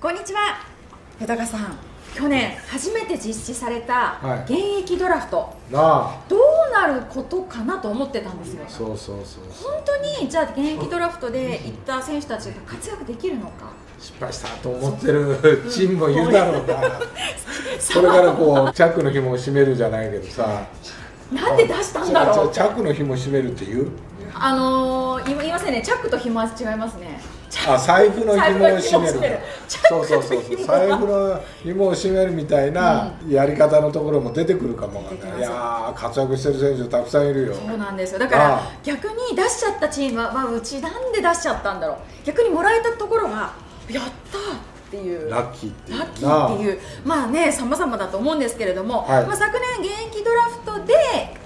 こんにちは。豊川さん、去年初めて実施された現役ドラフト、はい、どうなることかなと思ってたんですよ。本当にじゃあ現役ドラフトで行った選手たちが活躍できるのか、失敗したと思ってるチームもいるだろうな。それからこうチャックの紐を締めるじゃないけどさ、なんで出したんだろう。チャックの紐を締めるっていう、言いませんね。チャックと紐は違いますね。あ、財布の紐を締める。そう、財布の紐を締めるみたいなやり方のところも出てくるかもわからない。いやー、活躍してる選手たくさんいるよ。そうなんですよ。だから逆に出しちゃったチームは、うちなんで出しちゃったんだろう。逆にもらえたところはやったーっていう、ラッキーっていう、まあね、様々だと思うんですけれども、はい、まあ昨年現役ドラフトで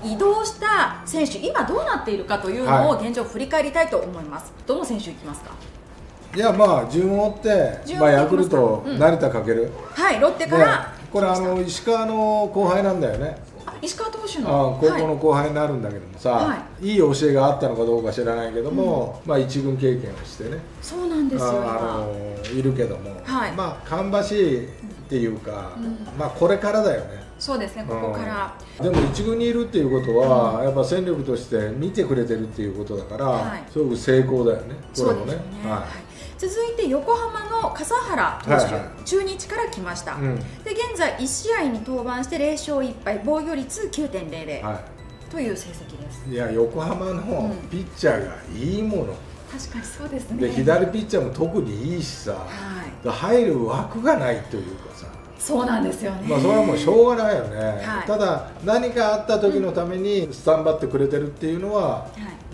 移動した選手、今どうなっているかというのを現状振り返りたいと思います。どの選手いきますか。いや、まあ順を追って、まあヤクルト成田かける、はい、ロッテから、これ石川の後輩なんだよね。石川投手の高校の後輩になるんだけどもさ、はい、いい教えがあったのかどうか知らないけども、まあ一軍経験をしてね。そうなんですよ。いるけども、はい、まあ芳しいっていうか、まあこれからだよね。そうですね、ここから。でも一軍にいるっていうことは、やっぱ戦力として見てくれてるっていうことだから、はい、すごく成功だよね。これもね。続いて横浜の笠原投手、中日から来ました、で現在1試合に登板して0勝1敗、防御率 9.00、はい、という成績です。いや、横浜のピッチャーがいいもの、確かにそうですね。で左ピッチャーも特にいいしさ、はい、入る枠がないというかさ。そうなんですよね。まあそれはもうしょうがないよね、はい、ただ何かあった時のためにスタンバってくれてるっていうのは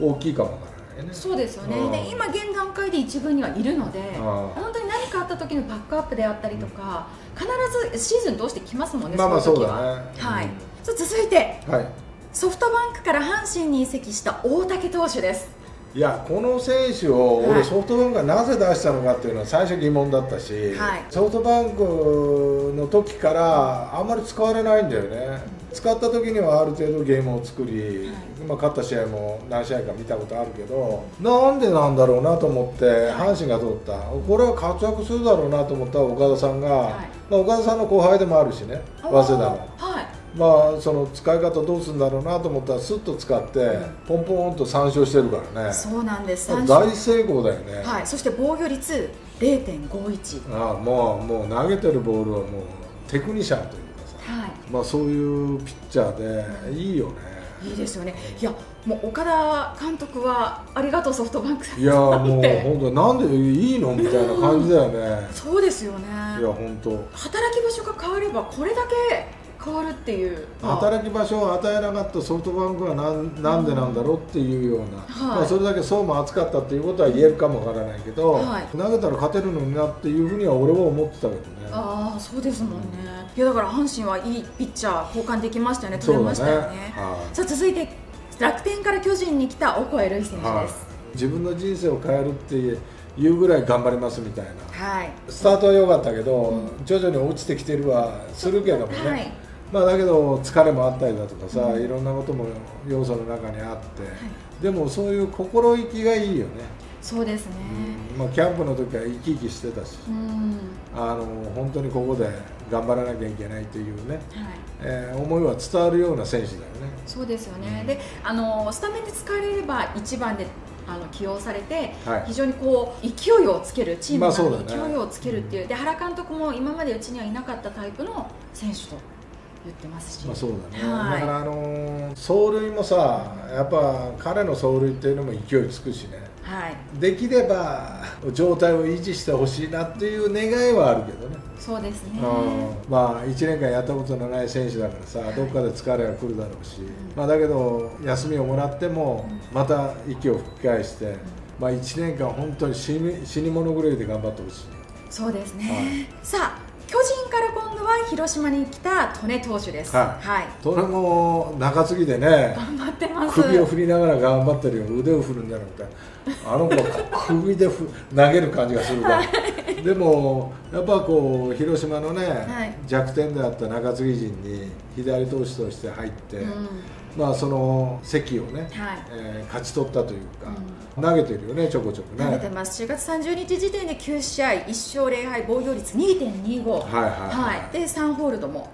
大きいかもな。そうですよね。で今現段階で1軍にはいるので、本当に何かあった時のバックアップであったりとか、必ずシーズン通してきますもんね。まあそうだね。はい。続いてソフトバンクから阪神に移籍した大竹投手です。いや、この選手を俺ソフトバンクがなぜ出したのかっていうのは最初疑問だったし、ソフトバンクの時からあんまり使われないんだよね。使った時にはある程度ゲームを作り、勝った試合も何試合か見たことあるけど、なんでなんだろうなと思って、阪神が取った、これは活躍するだろうなと思った岡田さんが、岡田さんの後輩でもあるしね、早稲田の。まあその使い方どうするんだろうなと思ったら、スッと使ってポンポンと3勝してるからね。そうなんです。大成功だよね。はい。そして防御率 0.51。 もう投げてるボールはもうテクニシャンというかさ、はい、まあそういうピッチャーでいいよね。いいですよね。いや、もう岡田監督はありがとうソフトバンクさん。いや、もう本当なんでいいのみたいな感じだよね。そうですよね。いや本当、働き場所が変わればこれだけ変わるっていう、働き場所を与えなかったソフトバンクはなんでなんだろうっていうような、まあそれだけ層も厚かったっていうことは言えるかもわからないけど、はい、投げたら勝てるのになっていうふうには俺は思ってたけどね。ああ、そうですもんね。いや、だから阪神はいいピッチャー交換できましたよね。取れましたよね。さあ続いて楽天から巨人に来たオコエ瑠偉選手です。自分の人生を変えるっていうぐらい頑張りますみたいな、はい、スタートは良かったけど、徐々に落ちてきてるはするけどもね、はい、まあだけど疲れもあったりだとかさ、いろんなことも要素の中にあって、はい、でもそういう心意気がいいよね。そうですね、まあ、キャンプの時は生き生きしてたし、本当にここで頑張らなきゃいけないというね、はい、思いは伝わるような選手だよね。そうですよね。でスタメンで使われれば1番で起用されて、非常にこう勢いをつける、チームに勢いをつけるっていう、で原監督も今までうちにはいなかったタイプの選手と言ってますし。まあそうだね。だから走塁もさ、やっぱ彼の走塁っていうのも勢いつくしね、はい、できれば状態を維持してほしいなっていう願いはあるけどね。そうですね。まあ1年間やったことのない選手だからさ、どっかで疲れが来るだろうし、まあだけど休みをもらってもまた息を吹き返して、まあ1年間本当に死に物狂いで頑張ってほしい。そうですね。さあ巨人から今度は広島に来た戸根投手です。戸根も中継ぎでね、頑張ってます。首を振りながら頑張ってるよ。腕を振るんじゃなくて、あの子は首で投げる感じがするから。でもやっぱこう広島のね、弱点であった中継ぎ陣に左投手として入って、まあその席をね、勝ち取ったというか、投げてるよね、ちょこちょこね。投げてます。10月30日時点で9試合、1勝0敗、防御率 2.25、で3ホールドも、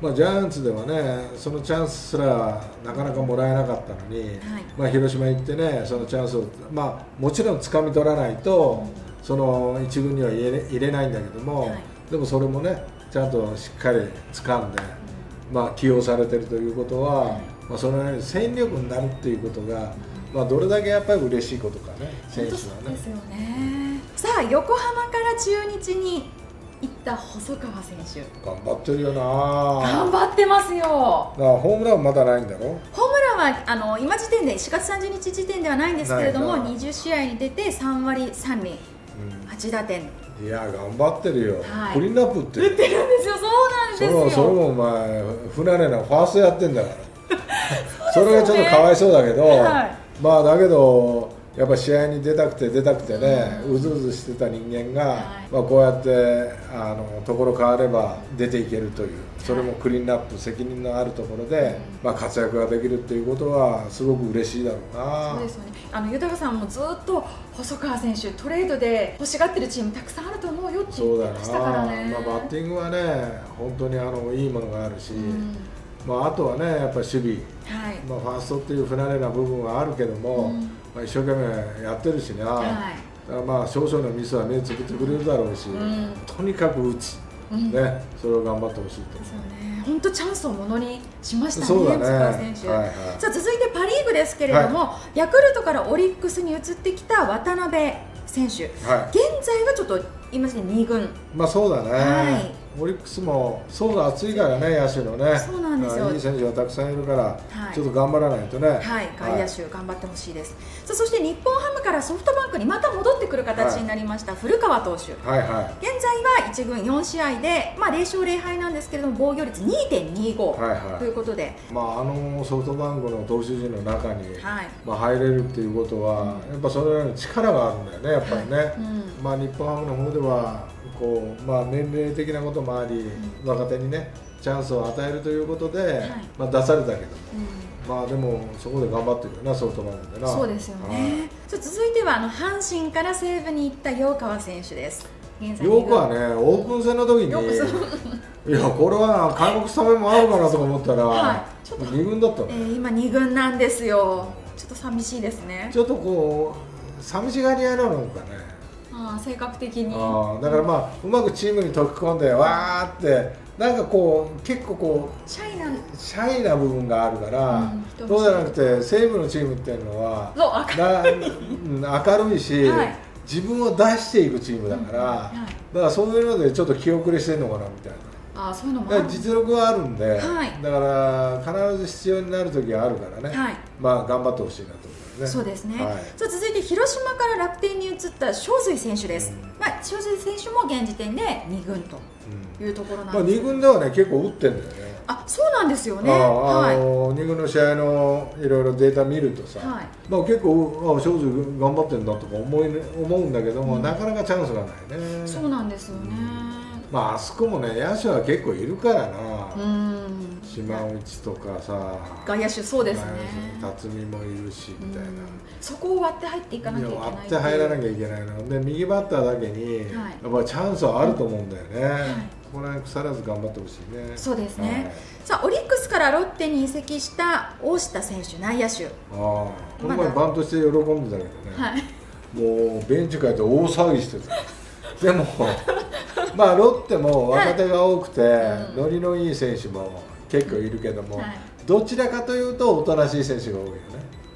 まあジャイアンツではね、そのチャンスすらなかなかもらえなかったのに、まあ広島行ってね、そのチャンスをまあもちろん掴み取らないと、その一軍には入れないんだけども、でもそれもね、ちゃんとしっかり掴んで、まあ起用されてるということは、まあそのように戦力になるっていうことが。まあどれだけやっぱり嬉しいことかね、選手はね。ですよね。さあ横浜から中日に行った細川選手。頑張ってるよな。頑張ってますよ。だからホームランはまだないんだろ。ホームランは今時点で4月30日時点ではないんですけれども、20試合に出て3割3厘、8打点。いや頑張ってるよ。クリーンアップって。打ってるんですよ。そうなんですよ。それもお前不慣れなファーストやってんだから。それがちょっとかわいそうだけど。まあだけど、やっぱ試合に出たくてね、うずうずしてた人間が、まあこうやってところ変われば出ていけるという、それもクリーンアップ、責任のあるところでまあ活躍ができるっていうことは、すごく嬉しいだろうな。そうですよね。豊さんもずっと細川選手、トレードで欲しがってるチーム、たくさんあると思うよって言ってましたからね。まあバッティングはね、本当にいいものがあるし。まああとはね、やっぱり守備、まあファーストっていう不慣れな部分はあるけども、まあ一生懸命やってるしな、まあ少々のミスは目つぶってくれるだろうし、とにかく打つ、ね、それを頑張ってほしいと。本当チャンスをものにしましたね、細川選手。さあ続いてパ・リーグですけれども、ヤクルトからオリックスに移ってきた渡辺選手、現在はちょっと今ですね2軍。まあそうだね。オリックスも層が厚いからね、野手のね、いい選手がたくさんいるから、ちょっと頑張らないとね、外野手、頑張ってほしいです。そして日本ハムからソフトバンクにまた戻ってくる形になりました、古川投手、現在は1軍4試合で、まあ、0勝0敗なんですけれども、防御率 2.25 ということで、ソフトバンクの投手陣の中に入れるっていうことは、やっぱそれなりに力があるんだよね、やっぱりね。日本ハムの方ではこう、まあ、年齢的なこともあり、若手にねチャンスを与えるということで、まあ出されたけども、まあでもそこで頑張ってるよな、ソフトバンクでな。そうですよね。続いては阪神から西武に行った陽川選手です。陽川ね、オープン戦の時に、いやこれは開幕スタメンもあるかなと思ったら2軍だったの。今2軍なんですよ。ちょっと寂しいですね。ちょっとこう寂しがり屋なのかね。性格的にだからまあうまくチームに溶け込んでわーってなんかこう結構こうシャイな部分があるから、そうじゃなくて西武のチームっていうのは明るいし、自分を出していくチームだから、だからそういうのでちょっと気遅れしてるのかなみたいな。実力はあるんで、だから必ず必要になる時はあるからね、まあ頑張ってほしいなと思いますね。そうですね。さあ続いて広島から楽天に移った正水選手です。まあ正水選手も現時点で2軍というところなんです。2軍ではね結構打ってんだよね。あ、そうなんですよね。2軍の試合のいろいろデータ見るとさ、まあ結構正水頑張ってんだとか思うんだけども、なかなかチャンスがないね。そうなんですよね。まああそこもね、野手は結構いるからな、島内とかさ、外野手、そうですね、辰巳もいるしみたいな、そこを割って入っていかなきゃいけない、割って入らなきゃいけないので、右バッターだけに、やっぱりチャンスはあると思うんだよね、ここら辺、腐らず頑張ってほしいね。そうですね、さあ、オリックスからロッテに移籍した大下選手、内野手、この前、バントして喜んでたけどね、もうベンチ帰って大騒ぎしてた。でもまあロッテも若手が多くて、ノリのいい選手も結構いるけども、どちらかというとおとなしい選手が多いよね。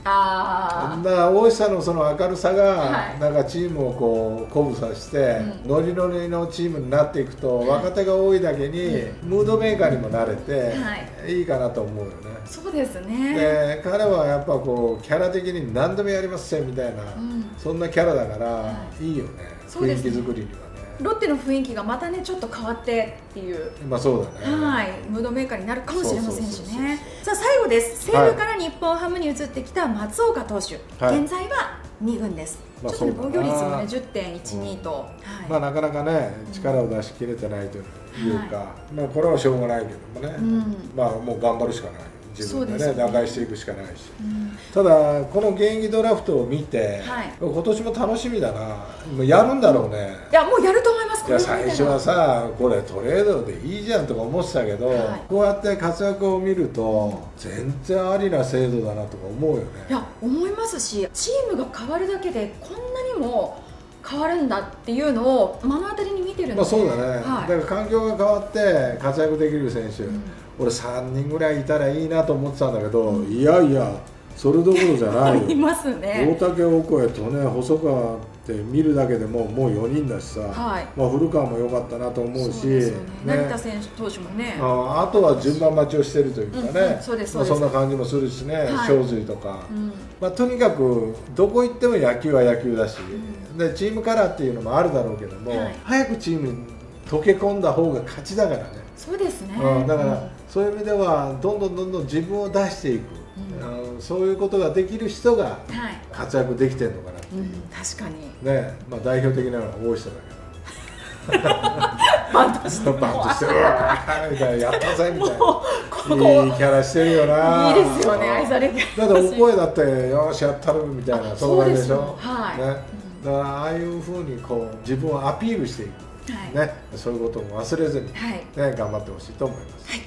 だから大下のその明るさがなんかチームをこう鼓舞させて、ノリノリのチームになっていくと、若手が多いだけにムードメーカーにもなれていいかなと思うよね。そうですね。で彼はやっぱこうキャラ的に何でもやりますみたいな、そんなキャラだからいいよね、雰囲気作りには。ロッテの雰囲気がまたねちょっと変わってっていう。まあそうだね。ムードメーカーになるかもしれませんしね。さあ最後です。西武から日本ハムに移ってきた松岡投手。現在は2軍です。ちょっと防御率もね 10.12 と。まあなかなかね力を出し切れてないというか、まあこれはしょうがないけどもね。まあもう頑張るしかない。自分でね打開していくしかないし、ただこの現役ドラフトを見て今年も楽しみだな。やるんだろうね。いやもうやると思います。最初はさ、これトレードでいいじゃんとか思ってたけど、こうやって活躍を見ると全然ありな制度だなとか思うよね。いや思いますし、チームが変わるだけでこんなにも変わるんだっていうのを目の当たりに見てるんで、まあそうだね、はい、だから環境が変わって活躍できる選手、俺3人ぐらいいたらいいなと思ってたんだけど、いやいやそれどころじゃないよ。いますね。大竹、オコエとね、細川って見るだけでももう4人だしさ、はい、まあ古川も良かったなと思うし、成田選手投手もね、あとは順番待ちをしてるというかね、そんな感じもするしね、小水とか、まあとにかくどこ行っても野球は野球だし、でチームカラーっていうのもあるだろうけども、早くチームに溶け込んだ方が勝ちだからね。そうですね。だからそういう意味ではどんどんどんどん自分を出していく。そういうことができる人が活躍できてるのかなっていう、はい、確かにね、まあ代表的なのは大下だけどバントしてるみたいな、やったぜみたいな、いいキャラしてるよな。いいですよね、愛されてる。だってお声だってよしやったるみたいな、そんな感じでしょ。はい、ね、だからああいうふうにこう自分をアピールしていく、はい、ね、そういうことも忘れずに、はい、ね、頑張ってほしいと思います。はい。